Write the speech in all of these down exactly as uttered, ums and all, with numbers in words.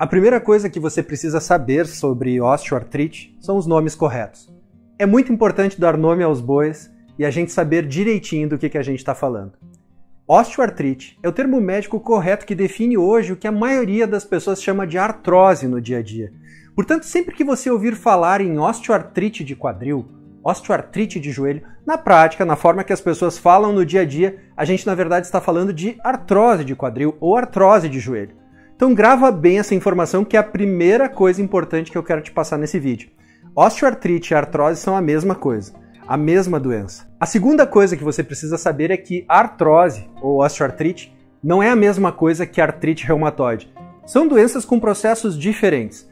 A primeira coisa que você precisa saber sobre osteoartrite são os nomes corretos. É muito importante dar nome aos bois e a gente saber direitinho do que, que a gente está falando. Osteoartrite é o termo médico correto que define hoje o que a maioria das pessoas chama de artrose no dia a dia. Portanto, sempre que você ouvir falar em osteoartrite de quadril, osteoartrite de joelho, na prática, na forma que as pessoas falam no dia a dia, a gente na verdade está falando de artrose de quadril ou artrose de joelho. Então grava bem essa informação que é a primeira coisa importante que eu quero te passar nesse vídeo. Osteoartrite e artrose são a mesma coisa, a mesma doença. A segunda coisa que você precisa saber é que artrose ou osteoartrite não é a mesma coisa que artrite reumatoide. São doenças com processos diferentes.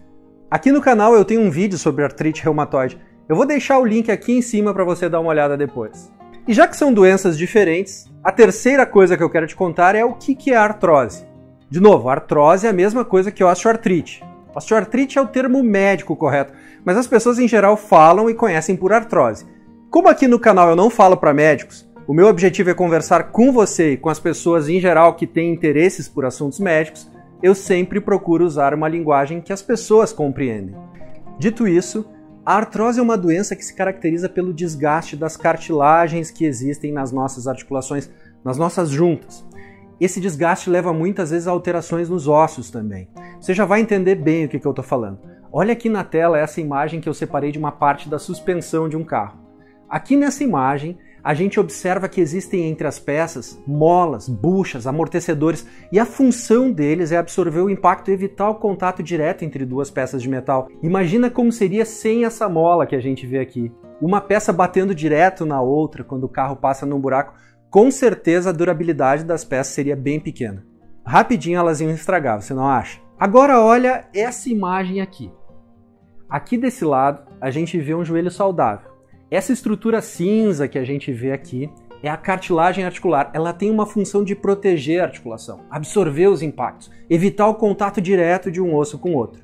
Aqui no canal eu tenho um vídeo sobre artrite reumatoide. Eu vou deixar o link aqui em cima para você dar uma olhada depois. E já que são doenças diferentes, a terceira coisa que eu quero te contar é o que é artrose. De novo, artrose é a mesma coisa que osteoartrite. Osteoartrite é o termo médico correto, mas as pessoas em geral falam e conhecem por artrose. Como aqui no canal eu não falo para médicos, o meu objetivo é conversar com você e com as pessoas em geral que têm interesses por assuntos médicos, eu sempre procuro usar uma linguagem que as pessoas compreendem. Dito isso, a artrose é uma doença que se caracteriza pelo desgaste das cartilagens que existem nas nossas articulações, nas nossas juntas. Esse desgaste leva muitas vezes a alterações nos ossos também. Você já vai entender bem o que, que eu estou falando. Olha aqui na tela essa imagem que eu separei de uma parte da suspensão de um carro. Aqui nessa imagem, a gente observa que existem entre as peças molas, buchas, amortecedores, e a função deles é absorver o impacto e evitar o contato direto entre duas peças de metal. Imagina como seria sem essa mola que a gente vê aqui. Uma peça batendo direto na outra quando o carro passa num buraco, com certeza a durabilidade das peças seria bem pequena. Rapidinho elas iam estragar, você não acha? Agora olha essa imagem aqui. Aqui desse lado a gente vê um joelho saudável. Essa estrutura cinza que a gente vê aqui é a cartilagem articular. Ela tem uma função de proteger a articulação, absorver os impactos, evitar o contato direto de um osso com o outro.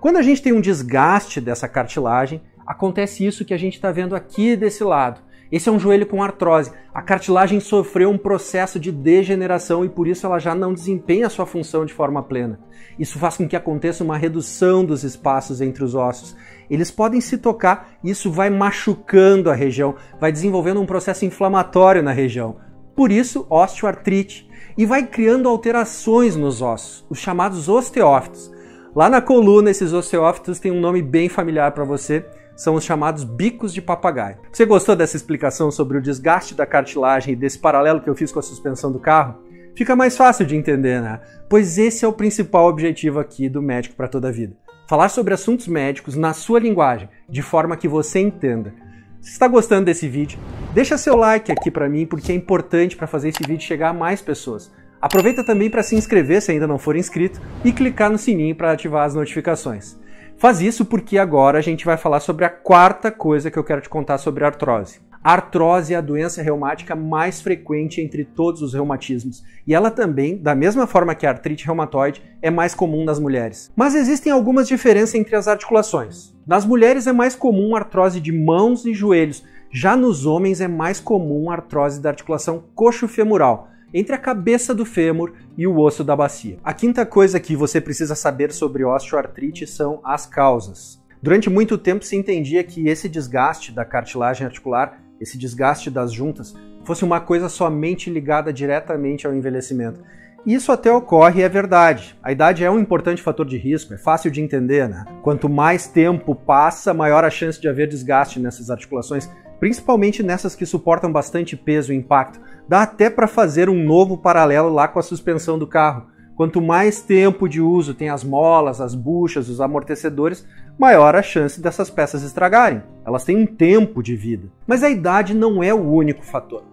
Quando a gente tem um desgaste dessa cartilagem, acontece isso que a gente está vendo aqui desse lado. Esse é um joelho com artrose. A cartilagem sofreu um processo de degeneração e por isso ela já não desempenha sua função de forma plena. Isso faz com que aconteça uma redução dos espaços entre os ossos. Eles podem se tocar e isso vai machucando a região, vai desenvolvendo um processo inflamatório na região. Por isso, osteoartrite. E vai criando alterações nos ossos, os chamados osteófitos. Lá na coluna, esses osteófitos têm um nome bem familiar para você. São os chamados bicos de papagaio. Você gostou dessa explicação sobre o desgaste da cartilagem e desse paralelo que eu fiz com a suspensão do carro? Fica mais fácil de entender, né? Pois esse é o principal objetivo aqui do Médico para Toda a Vida. Falar sobre assuntos médicos na sua linguagem, de forma que você entenda. Se está gostando desse vídeo, deixa seu like aqui para mim, porque é importante para fazer esse vídeo chegar a mais pessoas. Aproveita também para se inscrever se ainda não for inscrito e clicar no sininho para ativar as notificações. Faz isso porque agora a gente vai falar sobre a quarta coisa que eu quero te contar sobre a artrose. A artrose é a doença reumática mais frequente entre todos os reumatismos. E ela também, da mesma forma que a artrite reumatoide, é mais comum nas mulheres. Mas existem algumas diferenças entre as articulações. Nas mulheres é mais comum a artrose de mãos e joelhos. Já nos homens é mais comum a artrose da articulação coxofemoral, entre a cabeça do fêmur e o osso da bacia. A quinta coisa que você precisa saber sobre osteoartrite são as causas. Durante muito tempo se entendia que esse desgaste da cartilagem articular, esse desgaste das juntas, fosse uma coisa somente ligada diretamente ao envelhecimento. Isso até ocorre e é verdade. A idade é um importante fator de risco, é fácil de entender, né? Quanto mais tempo passa, maior a chance de haver desgaste nessas articulações, principalmente nessas que suportam bastante peso e impacto. Dá até para fazer um novo paralelo lá com a suspensão do carro. Quanto mais tempo de uso tem as molas, as buchas, os amortecedores, maior a chance dessas peças estragarem. Elas têm um tempo de vida. Mas a idade não é o único fator.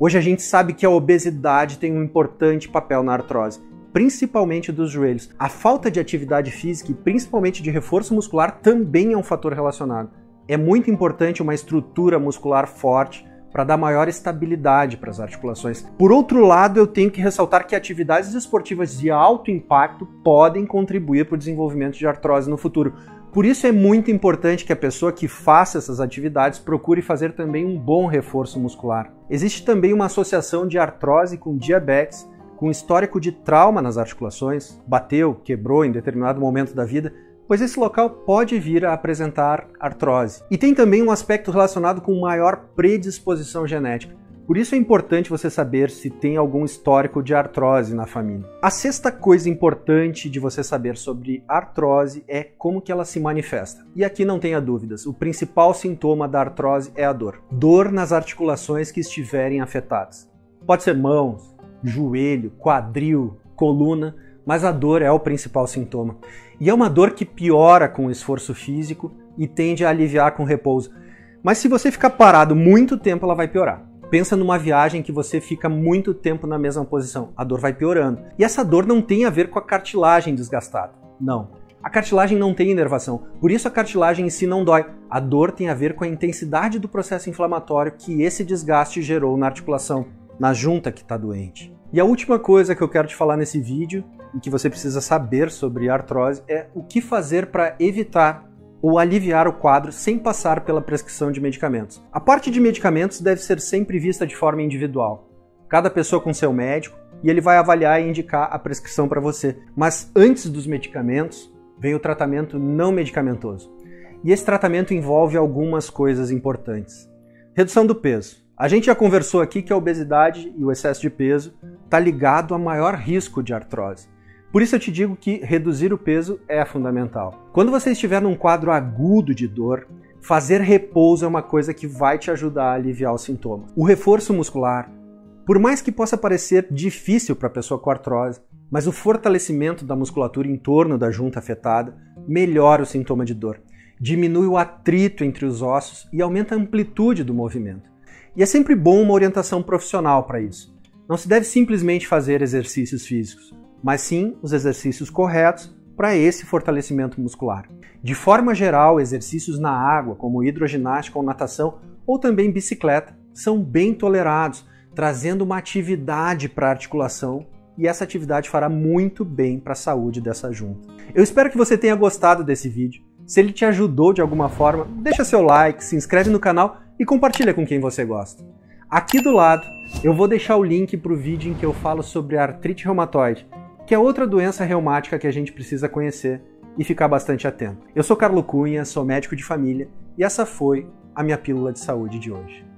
Hoje a gente sabe que a obesidade tem um importante papel na artrose, principalmente dos joelhos. A falta de atividade física e principalmente de reforço muscular também é um fator relacionado. É muito importante uma estrutura muscular forte para dar maior estabilidade para as articulações. Por outro lado, eu tenho que ressaltar que atividades esportivas de alto impacto podem contribuir para o desenvolvimento de artrose no futuro. Por isso é muito importante que a pessoa que faça essas atividades procure fazer também um bom reforço muscular. Existe também uma associação de artrose com diabetes, com histórico de trauma nas articulações, bateu, quebrou em determinado momento da vida, pois esse local pode vir a apresentar artrose. E tem também um aspecto relacionado com maior predisposição genética. Por isso é importante você saber se tem algum histórico de artrose na família. A sexta coisa importante de você saber sobre artrose é como que ela se manifesta. E aqui não tenha dúvidas, o principal sintoma da artrose é a dor. Dor nas articulações que estiverem afetadas. Pode ser mãos, joelho, quadril, coluna, mas a dor é o principal sintoma. E é uma dor que piora com o esforço físico e tende a aliviar com o repouso. Mas se você ficar parado muito tempo, ela vai piorar. Pensa numa viagem que você fica muito tempo na mesma posição. A dor vai piorando. E essa dor não tem a ver com a cartilagem desgastada. Não. A cartilagem não tem inervação. Por isso a cartilagem em si não dói. A dor tem a ver com a intensidade do processo inflamatório que esse desgaste gerou na articulação, na junta que está doente. E a última coisa que eu quero te falar nesse vídeo e que você precisa saber sobre artrose é o que fazer para evitar ou aliviar o quadro sem passar pela prescrição de medicamentos. A parte de medicamentos deve ser sempre vista de forma individual. Cada pessoa com seu médico, e ele vai avaliar e indicar a prescrição para você. Mas antes dos medicamentos, vem o tratamento não medicamentoso. E esse tratamento envolve algumas coisas importantes. Redução do peso. A gente já conversou aqui que a obesidade e o excesso de peso está ligado a maior risco de artrose. Por isso eu te digo que reduzir o peso é fundamental. Quando você estiver num quadro agudo de dor, fazer repouso é uma coisa que vai te ajudar a aliviar o sintoma. O reforço muscular, por mais que possa parecer difícil para a pessoa com artrose, mas o fortalecimento da musculatura em torno da junta afetada melhora o sintoma de dor, diminui o atrito entre os ossos e aumenta a amplitude do movimento. E é sempre bom uma orientação profissional para isso. Não se deve simplesmente fazer exercícios físicos, mas sim os exercícios corretos para esse fortalecimento muscular. De forma geral, exercícios na água, como hidroginástica ou natação, ou também bicicleta, são bem tolerados, trazendo uma atividade para a articulação, e essa atividade fará muito bem para a saúde dessa junta. Eu espero que você tenha gostado desse vídeo. Se ele te ajudou de alguma forma, deixa seu like, se inscreve no canal e compartilha com quem você gosta. Aqui do lado, eu vou deixar o link para o vídeo em que eu falo sobre a artrite reumatoide, que é outra doença reumática que a gente precisa conhecer e ficar bastante atento. Eu sou Carlos Cunha, sou médico de família, e essa foi a minha Pílula de Saúde de hoje.